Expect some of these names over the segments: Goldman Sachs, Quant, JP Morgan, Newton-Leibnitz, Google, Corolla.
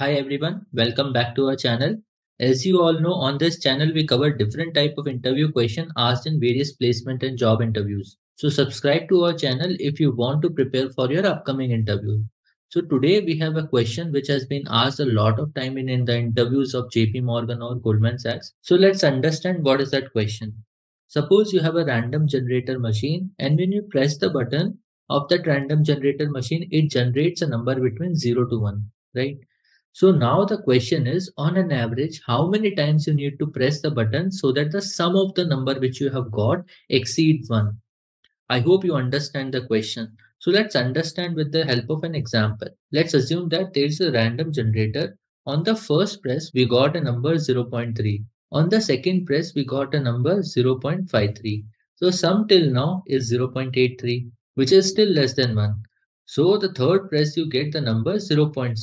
Hi everyone, welcome back to our channel. As you all know, on this channel we cover different type of interview question asked in various placement and job interviews. So subscribe to our channel if you want to prepare for your upcoming interview. So today we have a question which has been asked a lot of time in the interviews of JP Morgan or Goldman Sachs. So let's understand what is that question. Suppose you have a random generator machine, and when you press the button of that random generator machine, it generates a number between 0 to 1, right? So now the question is, on an average, how many times you need to press the button so that the sum of the number which you have got exceeds 1. I hope you understand the question. So let's understand with the help of an example. Let's assume that there is a random generator. On the first press, we got a number 0.3. On the second press, we got a number 0.53. So sum till now is 0.83, which is still less than 1. So the third press, you get the number 0.6.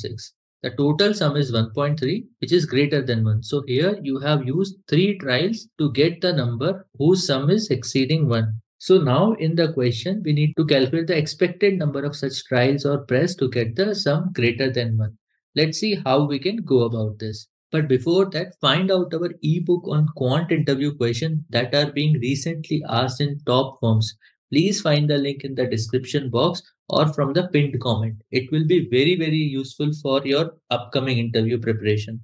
The total sum is 1.3, which is greater than 1. So here you have used 3 trials to get the number whose sum is exceeding 1. So now in the question, we need to calculate the expected number of such trials or press to get the sum greater than 1. Let's see how we can go about this. But before that, find out our ebook on quant interview questions that are being recently asked in top firms. Please find the link in the description box or from the pinned comment. It will be very useful for your upcoming interview preparation.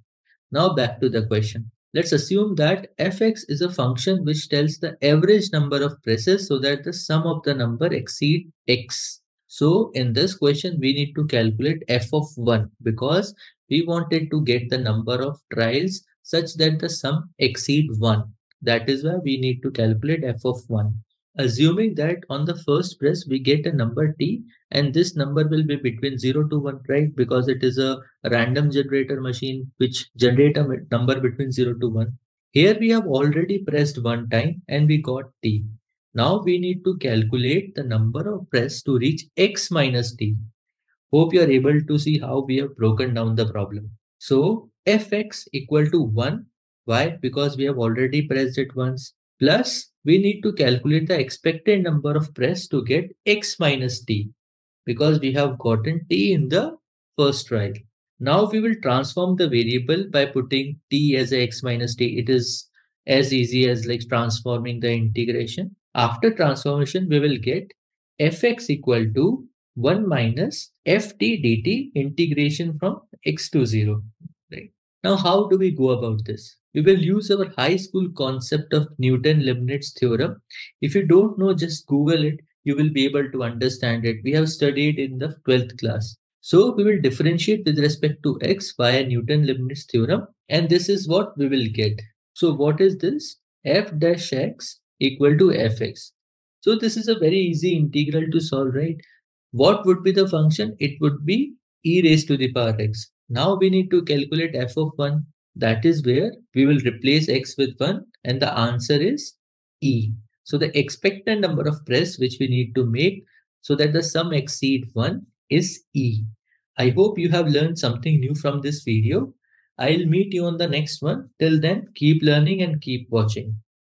Now back to the question. Let's assume that fx is a function which tells the average number of presses so that the sum of the number exceeds x. So in this question, we need to calculate f of 1 because we wanted to get the number of trials such that the sum exceeds 1. That is why we need to calculate f of 1. Assuming that on the first press we get a number t, and this number will be between 0 to 1, right? Because it is a random generator machine which generates a number between 0 to 1. Here we have already pressed 1 time and we got t. Now we need to calculate the number of press to reach x minus t. Hope you are able to see how we have broken down the problem. So fx equal to 1. Why? Because we have already pressed it once. Plus, we need to calculate the expected number of press to get x minus t because we have gotten t in the first trial. Now we will transform the variable by putting t as a x minus t. It is as easy as like transforming the integration. After transformation, we will get fx equal to 1 minus ft dt integration from x to 0. Right? Now how do we go about this? We will use our high school concept of Newton-Leibnitz theorem. If you don't know, just Google it. You will be able to understand it. We have studied in the 12th class. So we will differentiate with respect to x via Newton-Leibnitz theorem. And this is what we will get. So what is this? f dash x equal to fx. So this is a very easy integral to solve, right? What would be the function? It would be e raised to the power x. Now we need to calculate f of 1. That is where we will replace x with 1 and the answer is e. So the expected number of press which we need to make so that the sum exceeds 1 is e. I hope you have learned something new from this video. I'll meet you on the next one. Till then, keep learning and keep watching.